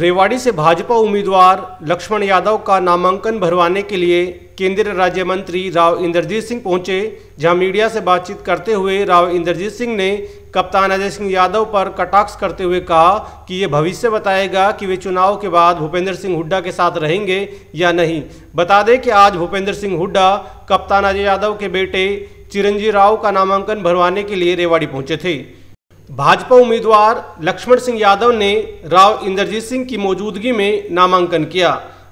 रेवाड़ी से भाजपा उम्मीदवार लक्ष्मण यादव का नामांकन भरवाने के लिए केंद्रीय राज्य मंत्री राव इंद्रजीत सिंह पहुंचे, जहां मीडिया से बातचीत करते हुए राव इंद्रजीत सिंह ने कप्तान अजय यादव पर कटाक्ष करते हुए कहा कि ये भविष्य बताएगा कि वे चुनाव के बाद भूपेंद्र सिंह हुड्डा के साथ रहेंगे या नहीं। बता दें कि आज भूपेंद्र सिंह हुड्डा कप्तान अजय यादव के बेटे चिरंजीव राव का नामांकन भरवाने के लिए रेवाड़ी पहुंचे थे। भाजपा उम्मीदवार लक्ष्मण सिंह यादव ने राव इंद्रजीत सिंह की मौजूदगी में नामांकन किया।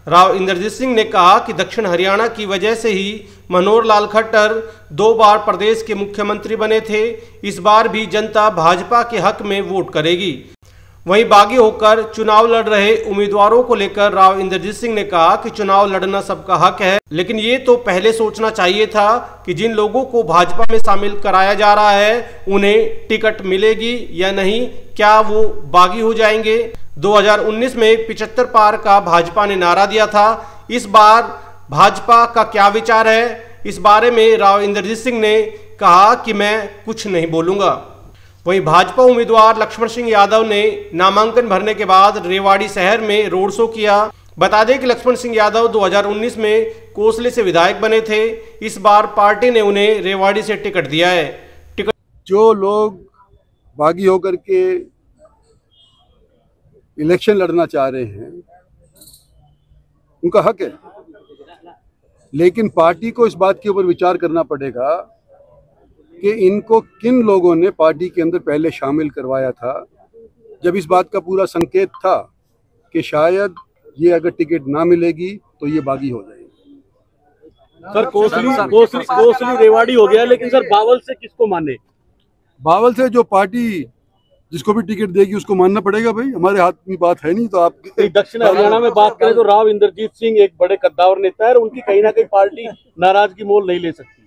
राव इंद्रजीत सिंह ने कहा कि दक्षिण हरियाणा की वजह से ही मनोहर लाल खट्टर 2 बार प्रदेश के मुख्यमंत्री बने थे। इस बार भी जनता भाजपा के हक में वोट करेगी। वहीं बागी होकर चुनाव लड़ रहे उम्मीदवारों को लेकर राव इंद्रजीत सिंह ने कहा कि चुनाव लड़ना सबका हक है, लेकिन ये तो पहले सोचना चाहिए था कि जिन लोगों को भाजपा में शामिल कराया जा रहा है उन्हें टिकट मिलेगी या नहीं, क्या वो बागी हो जाएंगे। 2019 में 75 पार का भाजपा ने नारा दिया था। इस बार भाजपा का क्या विचार है, इस बारे में राव इंद्रजीत सिंह ने कहा कि मैं कुछ नहीं बोलूँगा। वहीं भाजपा उम्मीदवार लक्ष्मण सिंह यादव ने नामांकन भरने के बाद रेवाड़ी शहर में रोड शो किया। बता दें कि लक्ष्मण सिंह यादव 2019 में कोसले से विधायक बने थे। इस बार पार्टी ने उन्हें रेवाड़ी से टिकट दिया है। टिकट जो लोग बागी होकर के इलेक्शन लड़ना चाह रहे हैं उनका हक है, लेकिन पार्टी को इस बात के ऊपर विचार करना पड़ेगा कि इनको किन लोगों ने पार्टी के अंदर पहले शामिल करवाया था, जब इस बात का पूरा संकेत था कि शायद ये अगर टिकट ना मिलेगी तो ये बागी हो जाएगी। सर कोसली रेवाड़ी हो गया, लेकिन सर बावल से किसको माने? बावल से जो पार्टी जिसको भी टिकट देगी उसको मानना पड़ेगा भाई, हमारे हाथ में बात है नहीं। तो आप दक्षिण हरियाणा में बात करें तो राव इंद्रजीत सिंह एक बड़े कद्दावर नेता है, उनकी कहीं ना कहीं पार्टी नाराजगी मोल नहीं ले सकती।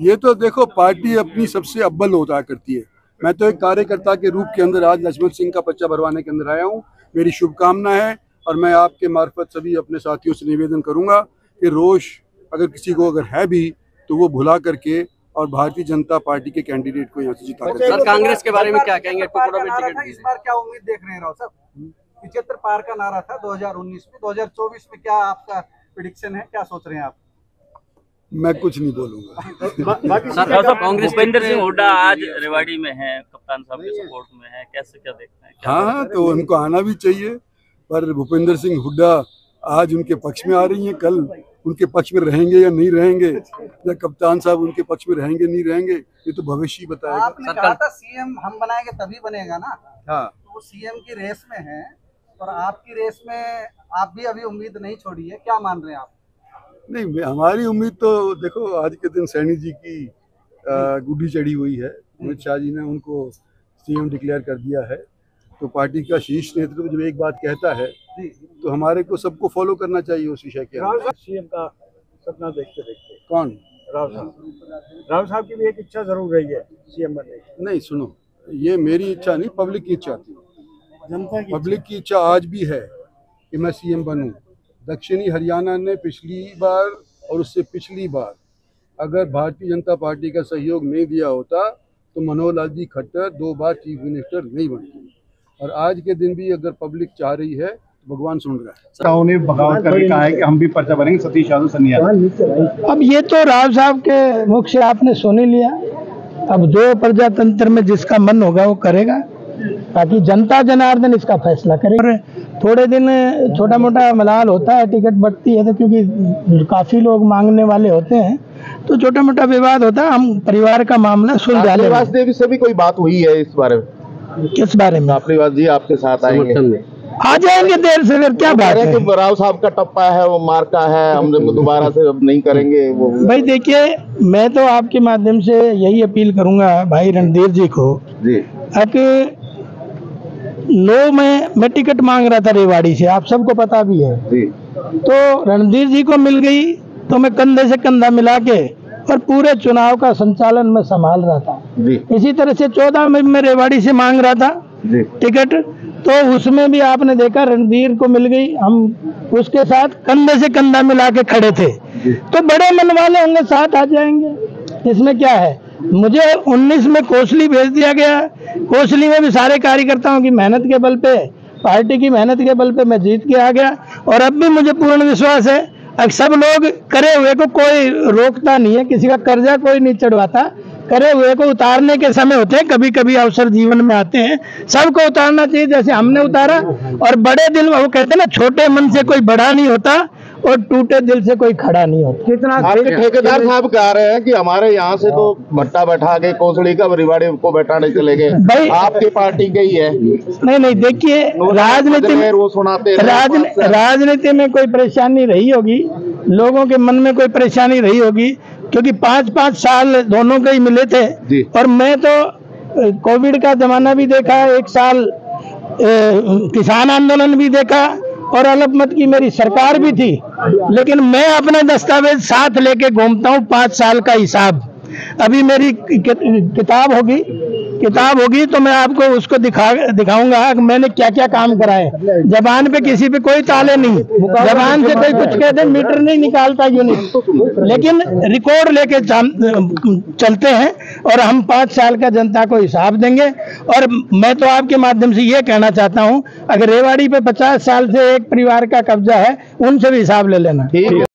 ये तो देखो पार्टी अपनी सबसे अव्वल होता करती है। मैं तो एक कार्यकर्ता के रूप के अंदर आज लक्ष्मण सिंह का पर्चा भरवाने के अंदर आया हूँ। मेरी शुभकामना है और मैं आपके मार्फत सभी अपने साथियों से निवेदन करूँगा कि रोष अगर किसी को अगर है भी तो वो भुला करके और भारतीय जनता पार्टी के कैंडिडेट को यहाँ से जिता कर। सर कांग्रेस के बारे में क्या कहेंगे? इस बार क्या उम्मीद देख रहे हैं राव साहब? 75 पार का नारा था 2019 में, 2024 में क्या आपका प्रेडिक्शन है, क्या सोच रहे हैं आप? मैं कुछ नहीं बोलूंगा। कांग्रेस भूपेंद्र सिंह हुड्डा आज रेवाड़ी में है, कप्तान साहब के सपोर्ट में है, कैसे क्या देखते हैं? हाँ तो उनको आना भी चाहिए, पर भूपेंद्र सिंह हुड्डा आज उनके पक्ष में आ रही हैं, कल उनके पक्ष में रहेंगे या नहीं रहेंगे, या कप्तान साहब उनके पक्ष में रहेंगे नहीं रहेंगे, ये तो भविष्य बताएगा। आपने कहा था सीएम हम बनाएंगे तभी बनेगा ना। हाँ वो सीएम की रेस में है और आपकी रेस में आप भी अभी उम्मीद नहीं छोड़ी है, क्या मान रहे हैं आप? नहीं हमारी उम्मीद तो देखो आज के दिन सैनी जी की गुड्डी चढ़ी हुई है, अमित शाह जी ने उनको सीएम डिक्लेयर कर दिया है। तो पार्टी का शीर्ष नेतृत्व जब एक बात कहता है तो हमारे को सबको फॉलो करना चाहिए उस विषय के। सीएम का सपना देखते देखते कौन? राव साहब की भी एक इच्छा जरूर रही है सीएम बनने की। नहीं सुनो, ये मेरी इच्छा नहीं, पब्लिक की इच्छा थी, जनता की। पब्लिक की इच्छा आज भी है कि मैं सीएम बनूँ। दक्षिणी हरियाणा ने पिछली बार और उससे पिछली बार अगर भारतीय जनता पार्टी का सहयोग नहीं दिया होता तो मनोहर लाल जी खट्टर 2 बार चीफ मिनिस्टर नहीं बनते। और आज के दिन भी अगर पब्लिक चाह रही है तो भगवान सुन रहा है। उन्हें बगावत करके कहा है कि हम भी पर्चा भरेंगे सतीश यादव सन्निया। अब ये तो राव साहब के मुख से आपने सुनी लिया। अब जो प्रजातंत्र में जिसका मन होगा वो करेगा, ताकि जनता जनार्दन इसका फैसला करे। थोड़े दिन छोटा मोटा मलाल होता है, टिकट बढ़ती है तो क्योंकि काफ़ी लोग मांगने वाले होते हैं तो छोटा मोटा विवाद होता है। हम परिवार का मामला सुलझा लेंगे। वासुदेव से भी कोई बात हुई है इस बारे में? किस बारे में? जी आपके साथ आएंगे, आ जाएंगे देर से, अगर क्या बात है। राव साहब का टप्पा है, वो मार्का है, हम दोबारा से अब नहीं करेंगे वो। भाई देखिए मैं तो आपके माध्यम से यही अपील करूँगा भाई रणधीर जी को, आपके 9 में टिकट मांग रहा था रेवाड़ी से, आप सबको पता भी है जी। तो रणधीर जी को मिल गई तो मैं कंधे से कंधा मिला के और पूरे चुनाव का संचालन मैं संभाल रहा था जी। इसी तरह से 14 में मैं रेवाड़ी से मांग रहा था टिकट, तो उसमें भी आपने देखा रणधीर को मिल गई, हम उसके साथ कंधे से कंधा मिला के खड़े थे। तो बड़े मन वाले होंगे, साथ आ जाएंगे, इसमें क्या है। मुझे 19 में कोसली भेज दिया गया, कोसली में भी सारे कार्यकर्ताओं की मेहनत के बल पे पार्टी की मेहनत के बल पे मैं जीत के आ गया और अब भी मुझे पूर्ण विश्वास है सब लोग करे हुए को कोई रोकता नहीं है, किसी का कर्जा कोई नहीं चढ़वाता। करे हुए को उतारने के समय होते हैं, कभी कभी अवसर जीवन में आते हैं, सबको उतारना चाहिए जैसे हमने उतारा। और बड़े दिल, वो कहते हैं ना, छोटे मन से कोई बड़ा नहीं होता और टूटे दिल से कोई खड़ा नहीं होता। कितना ठेकेदार साहब कह रहे हैं कि हमारे यहाँ से तो भट्टा बैठा के कोसड़ी का रेवाड़ी को बैठाने चले गए, भाई आपकी पार्टी के ही है। नहीं नहीं, देखिए राजनीति में वो सुनाते हैं, राजनीति में कोई परेशानी रही होगी, लोगों के मन में कोई परेशानी रही होगी, क्योंकि 5-5 साल दोनों के ही मिले थे। और मैं तो कोविड का जमाना भी देखा, 1 साल किसान आंदोलन भी देखा और अलग मत की मेरी सरकार भी थी, लेकिन मैं अपने दस्तावेज साथ लेके घूमता हूँ। 5 साल का हिसाब अभी मेरी किताब होगी तो मैं आपको उसको दिखाऊंगा मैंने क्या क्या काम कराए। जबान पे किसी पे कोई ताले नहीं, जबान से कोई कुछ कह दे मीटर नहीं निकालता यूनिट, लेकिन रिकॉर्ड लेके चलते हैं। और हम 5 साल का जनता को हिसाब देंगे। और मैं तो आपके माध्यम से ये कहना चाहता हूँ, अगर रेवाड़ी पे 50 साल से एक परिवार का कब्जा है, उनसे भी हिसाब ले लेना।